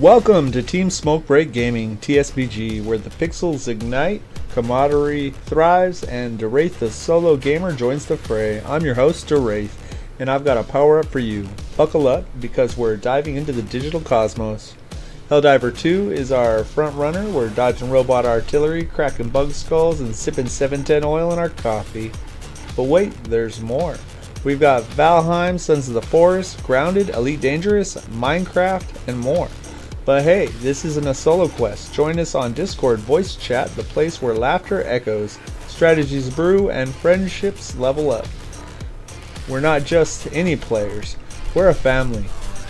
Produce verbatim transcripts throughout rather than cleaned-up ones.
Welcome to Team Smoke Break Gaming, T S B G, where the pixels ignite, camaraderie thrives, and DaWraith the solo gamer joins the fray. I'm your host, DaWraith, and I've got a power up for you. Buckle up, because we're diving into the digital cosmos. Helldiver two is our front runner. We're dodging robot artillery, cracking bug skulls, and sipping seven ten oil in our coffee. But wait, there's more. We've got Valheim, Sons of the Forest, Grounded, Elite Dangerous, Minecraft, and more. But hey, this isn't a solo quest. Join us on Discord voice chat, the place where laughter echoes, strategies brew, and friendships level up. We're not just any players, we're a family.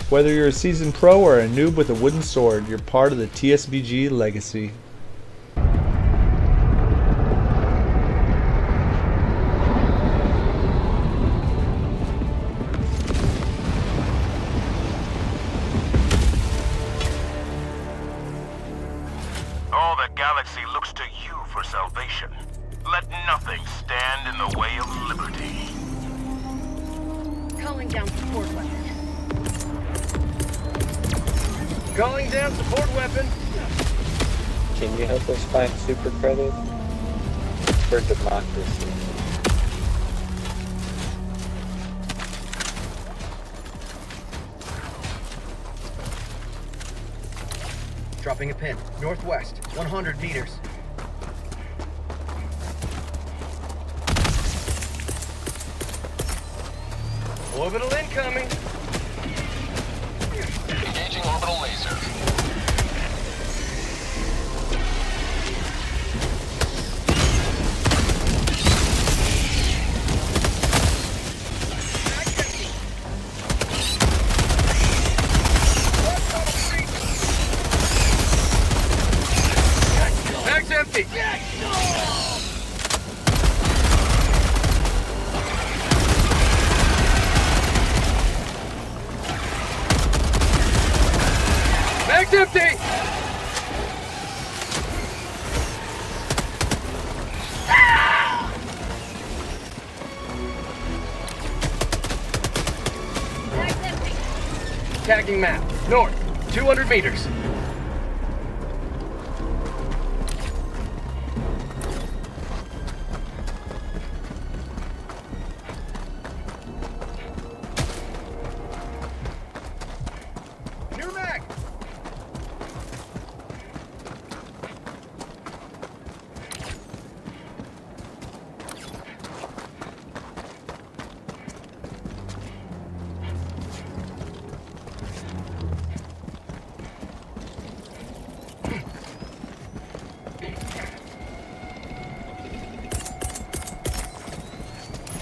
Whether you're a seasoned pro or a noob with a wooden sword, you're part of the T S B G legacy. All the galaxy looks to you for salvation. Let nothing stand in the way of liberty. Calling down support weapon. Calling down support weapon. Can you help us find super credit for democracy? Dropping a pin. Northwest, one hundred meters. Orbital incoming. Engaging orbital laser. Bag's empty. Bag's empty. Bag's empty. Tagging map. North, two hundred meters.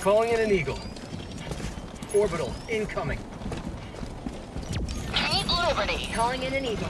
Calling in an eagle. Orbital incoming. Keep liberty. Calling in an eagle.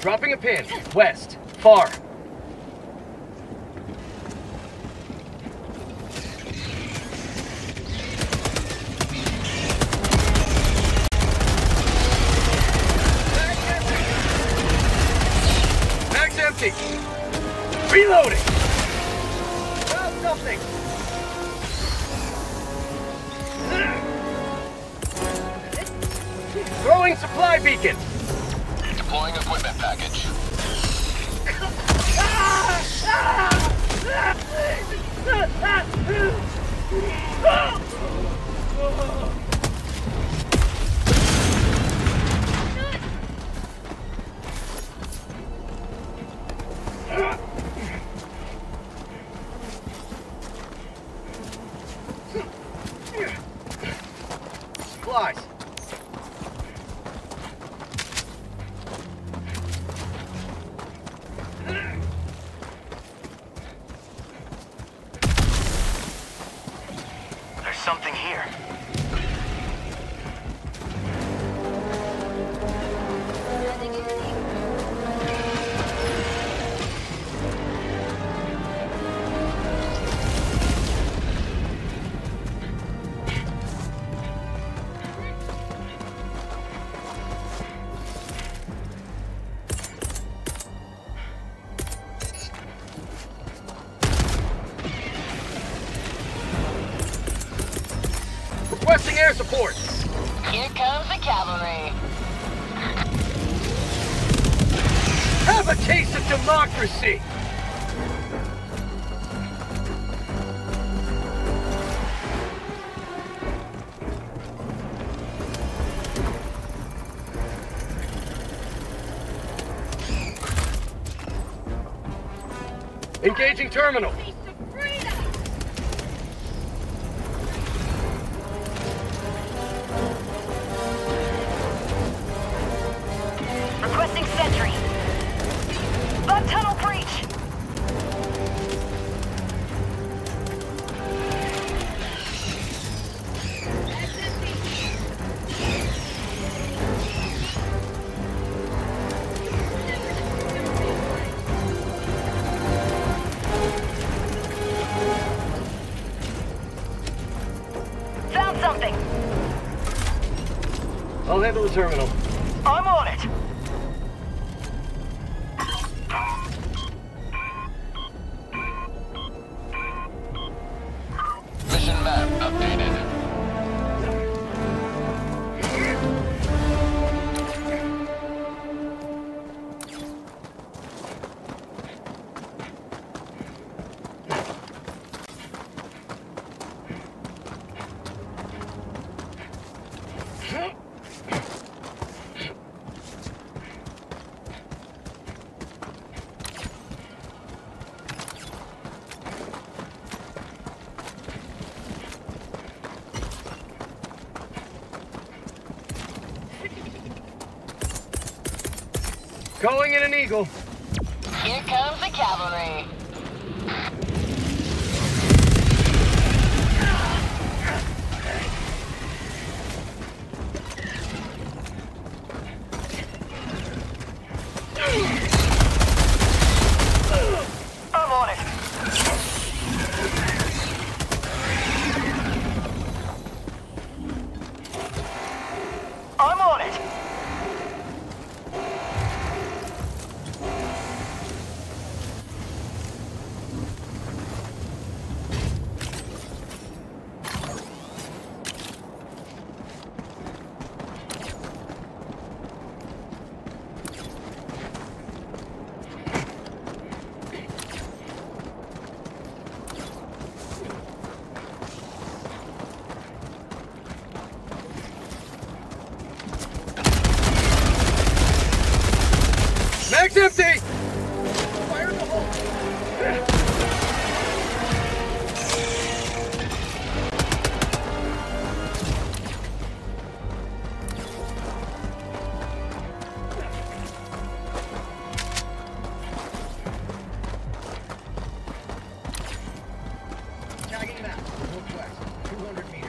Dropping a pin. West. Far. Mag's empty. Reloading. Found something. Throwing supply beacon. Deploying equipment package. Supplies. here. Air support. Here comes the cavalry. Have a taste of democracy. Engaging terminal. I'll handle the terminal. I'm on it! Mission map updated. Going in an eagle. Here comes the cavalry. I'm on it. I'm on it. Mag's empty! Fire in the hole! Tagging map, northwest, two hundred meters.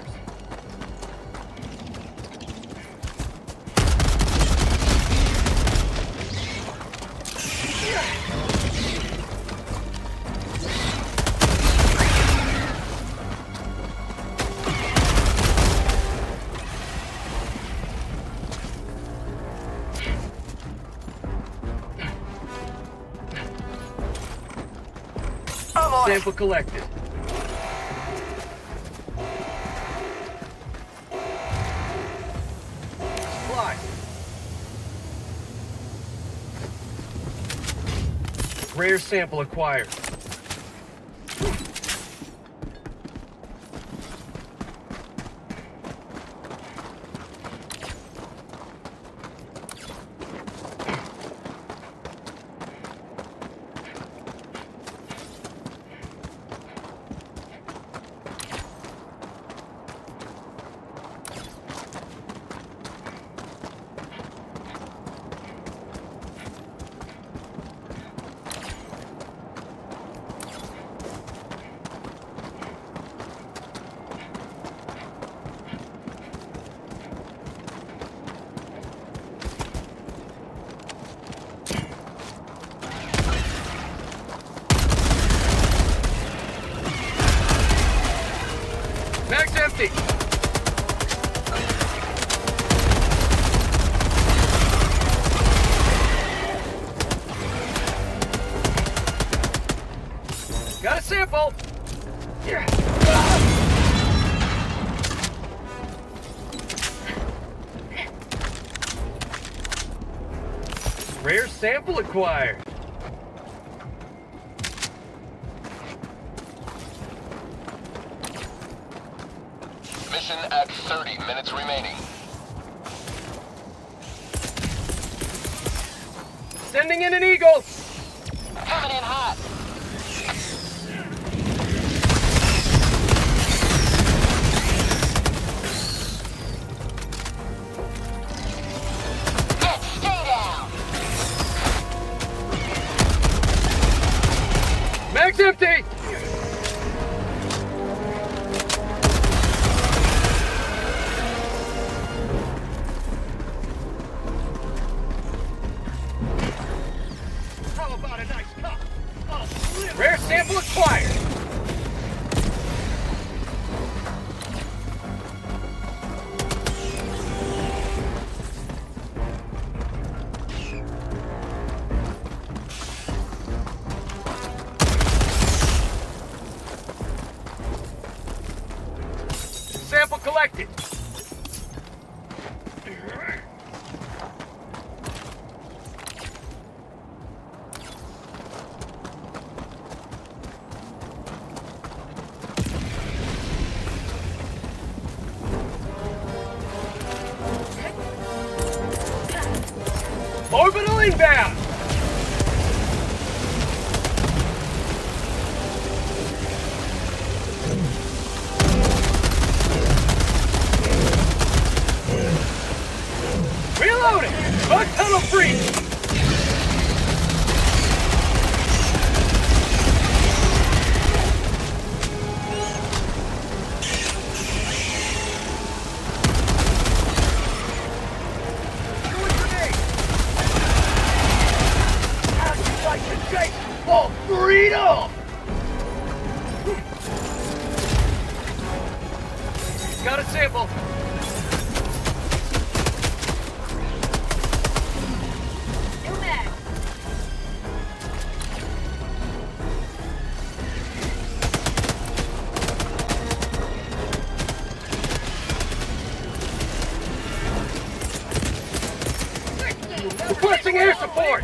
Sample collected. Supply. Rare sample acquired. empty. Got a sample. Yeah. Rare sample acquired. Mission at thirty minutes remaining. Sending in an eagle. Coming in hot. It's empty! How about a nice cup? Oh, rare sample acquired! Orbital inbound! Reloading! Bug tunnel free! Got a sample. Go back. Requesting air support.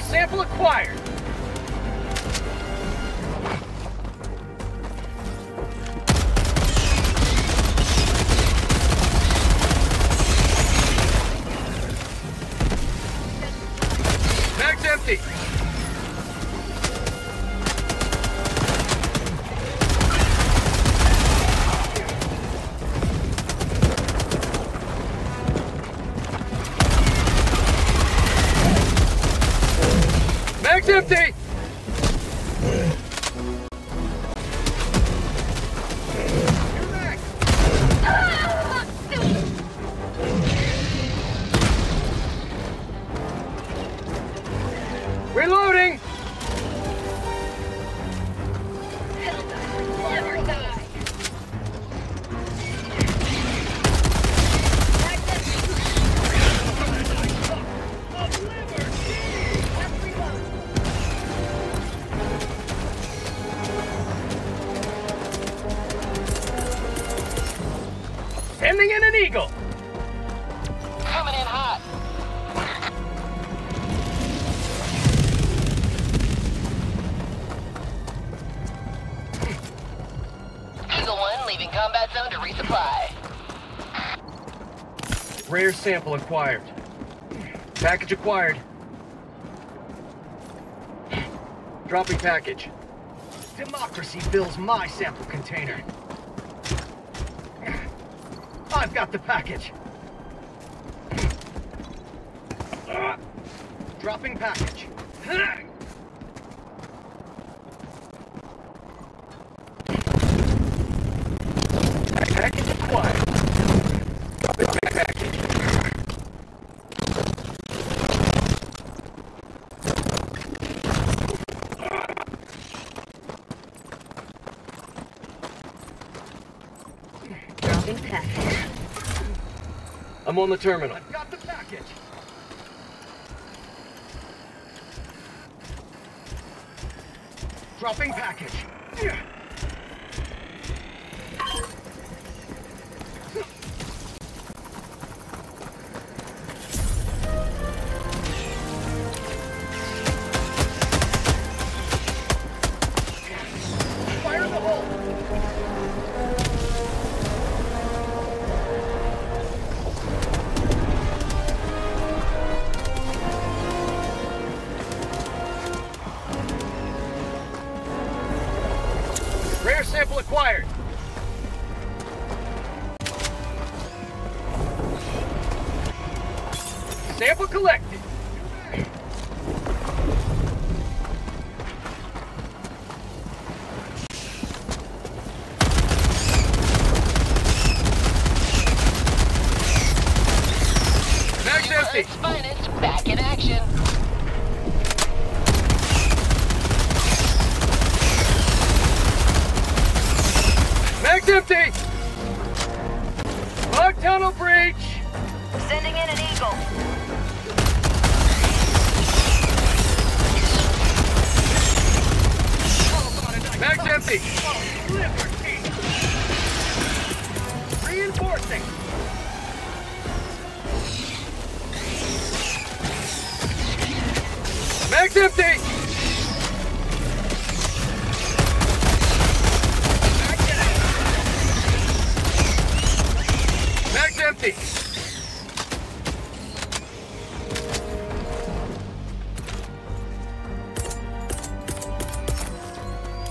Sample acquired. Bag's empty. It's empty! Reloading! Ending in an eagle. Coming in hot. Eagle one leaving combat zone to resupply. Rare sample acquired. Package acquired. Dropping package. Democracy fills my sample container. I've got the package. Uh, dropping package. Package acquired. Processing package. I'm on the terminal. I've got the package. Dropping package. Yeah.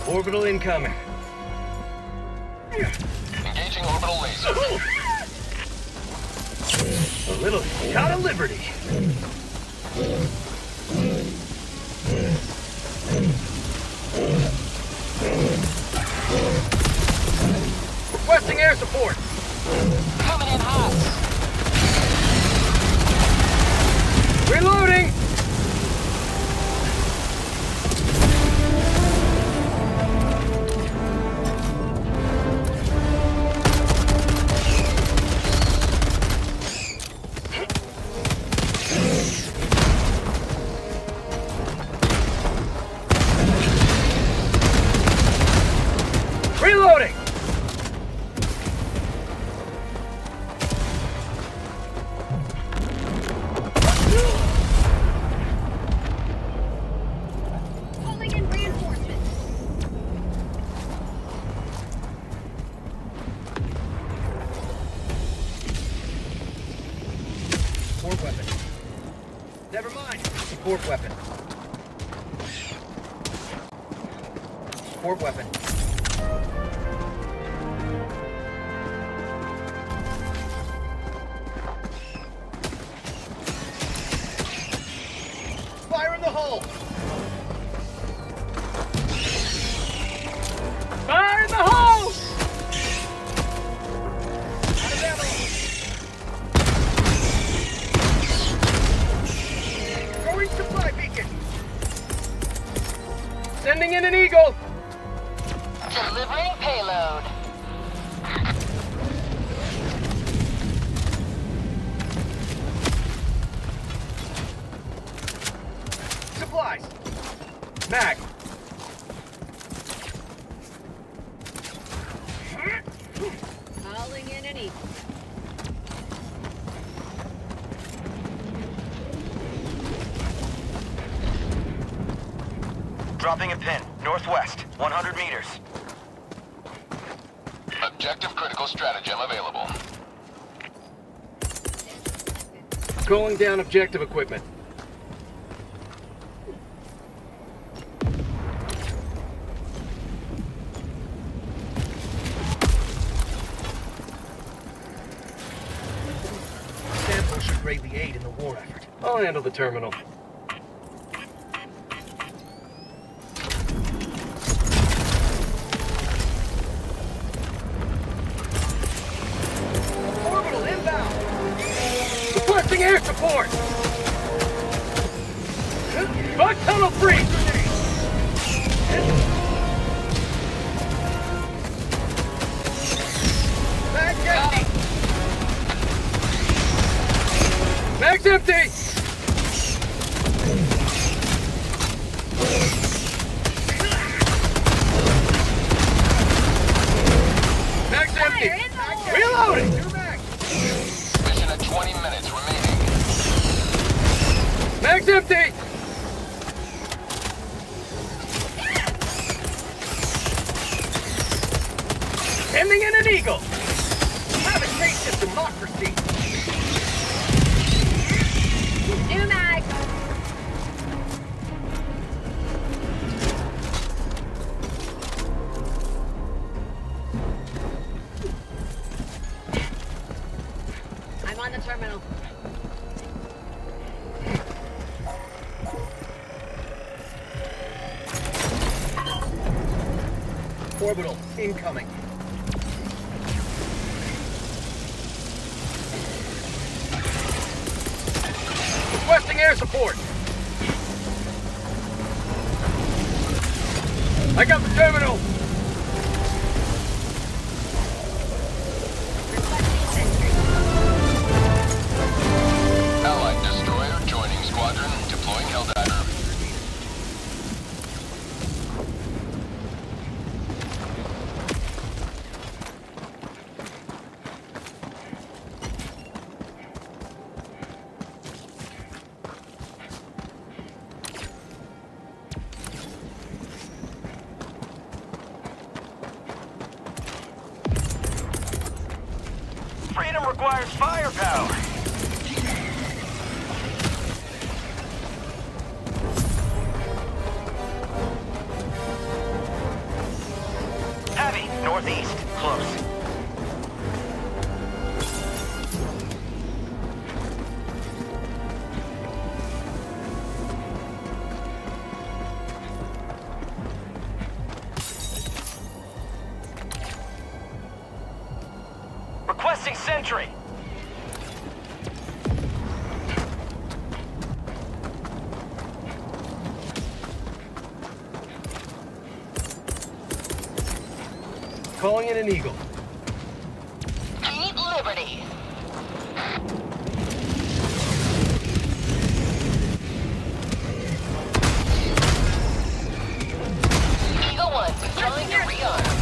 Orbital incoming. Engaging orbital laser. A little shot of liberty. Requesting air support. Coming in hot. Reloading. Dropping a pin, northwest, one hundred meters. Objective critical stratagem available. Calling down objective equipment. Sample should raid the aid in the war effort. I'll handle the terminal. Back down! landing in an eagle. Have a taste of democracy. New mag. I'm on the terminal. Orbital incoming. Requesting air support. I got the terminal. Allied destroyer joining squadron, deploying Helldiver. Requires firepower. Heavy, northeast, close. Requesting sentry. Calling in an eagle. Eat liberty. Eagle one, drawing to rearm.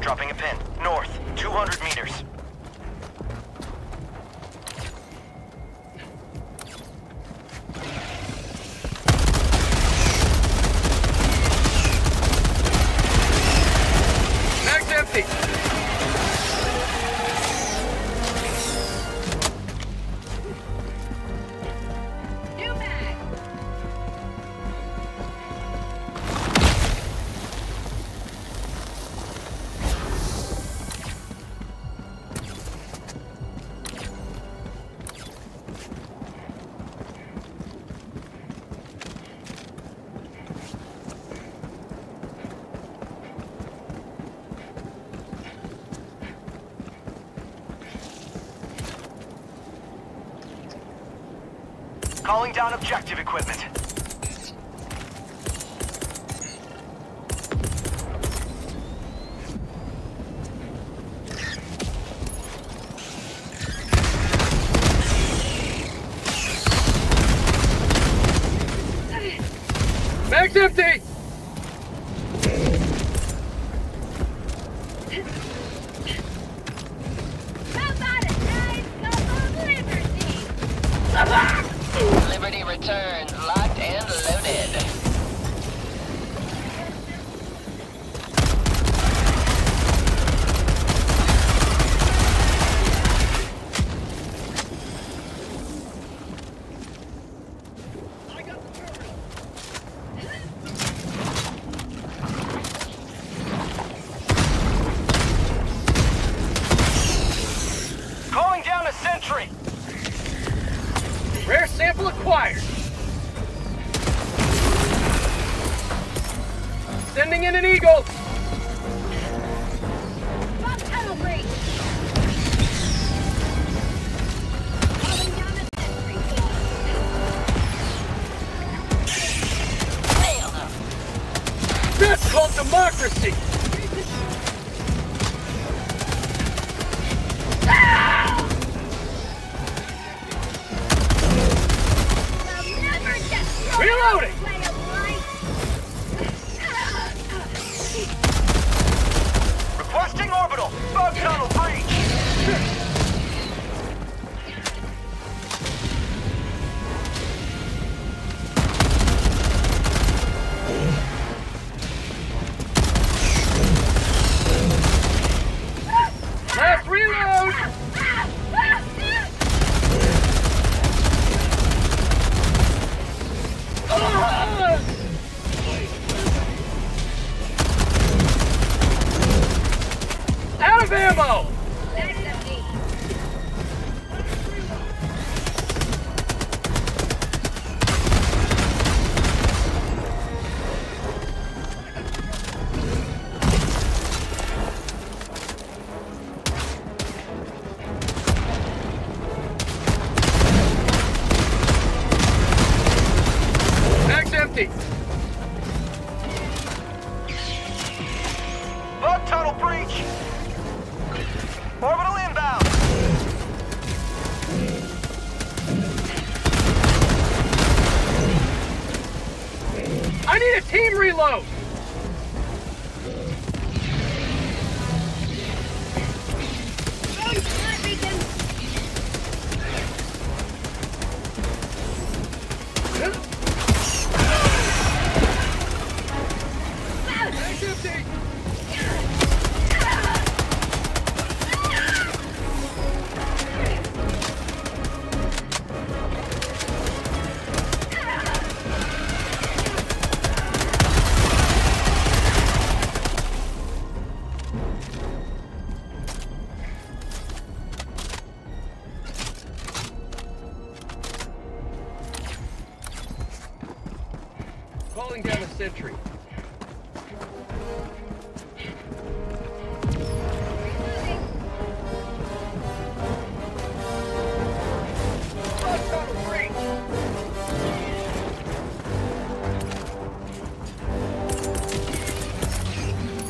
Dropping a pin. North, two hundred meters. Mag's empty. New mag. Calling down objective equipment. Mag's empty! How about it, guys? Go for liberty! Ah! Liberty returns, locked and loaded. I got the terminal. Calling down a sentry. Rare sample acquired. Sending in an eagle. That's called democracy. Ah! tunnel! Bug tunnel breach!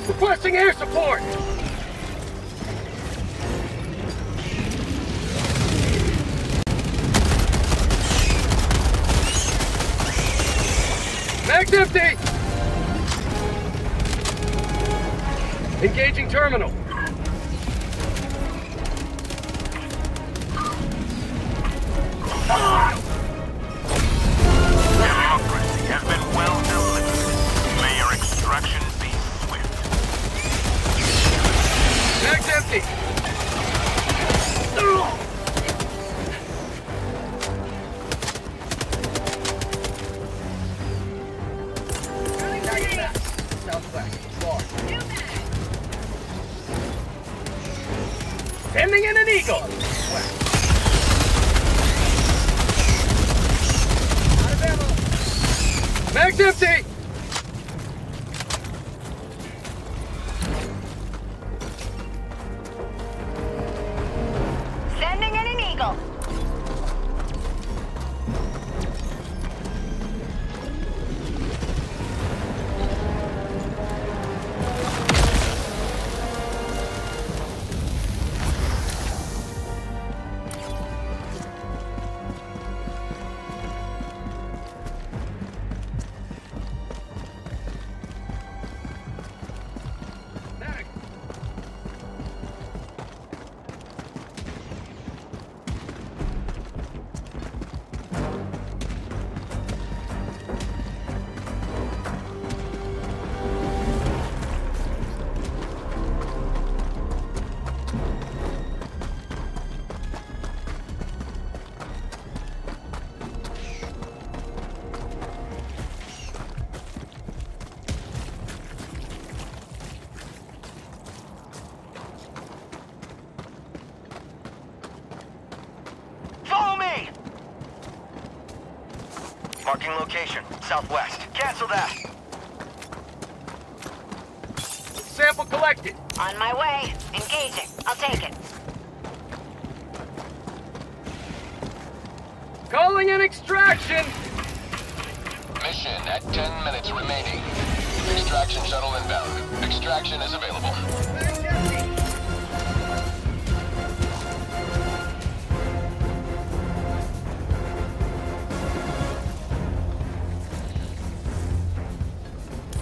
Requesting air support! Mag's empty! Engaging terminal. Marking location, southwest. Cancel that. Sample collected. On my way. Engaging. I'll take it. Calling an extraction! Mission at ten minutes remaining. Extraction shuttle inbound. Extraction is available.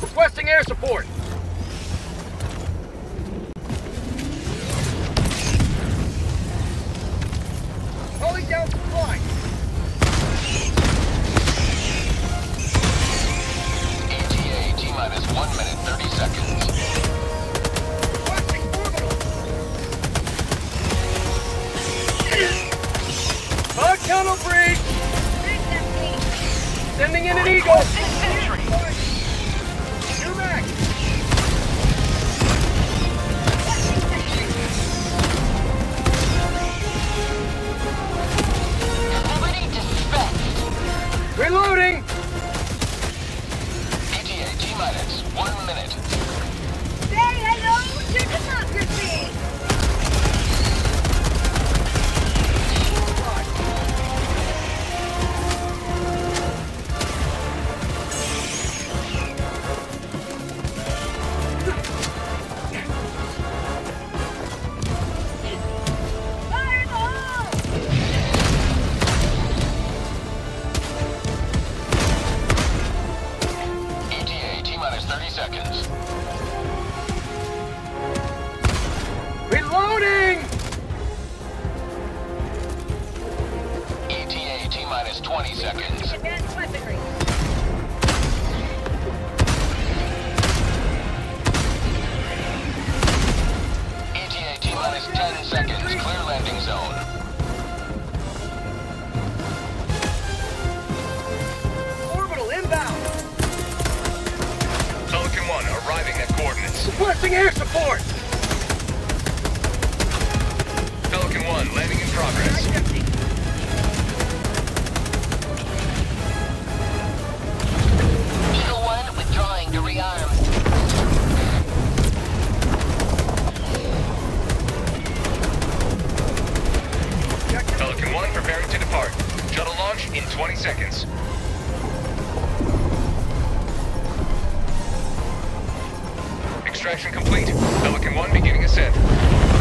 Requesting air support. Solo break! Sending in an eagle! New back! Ability dispatched! Reloading! E T A T-minus one minute. Say hello to democracy! Suppressing air support! Pelican one, landing in progress. Eagle one, withdrawing to rearm. Pelican one, preparing to depart. Shuttle launch in twenty seconds. Extraction complete. Pelican one beginning ascent.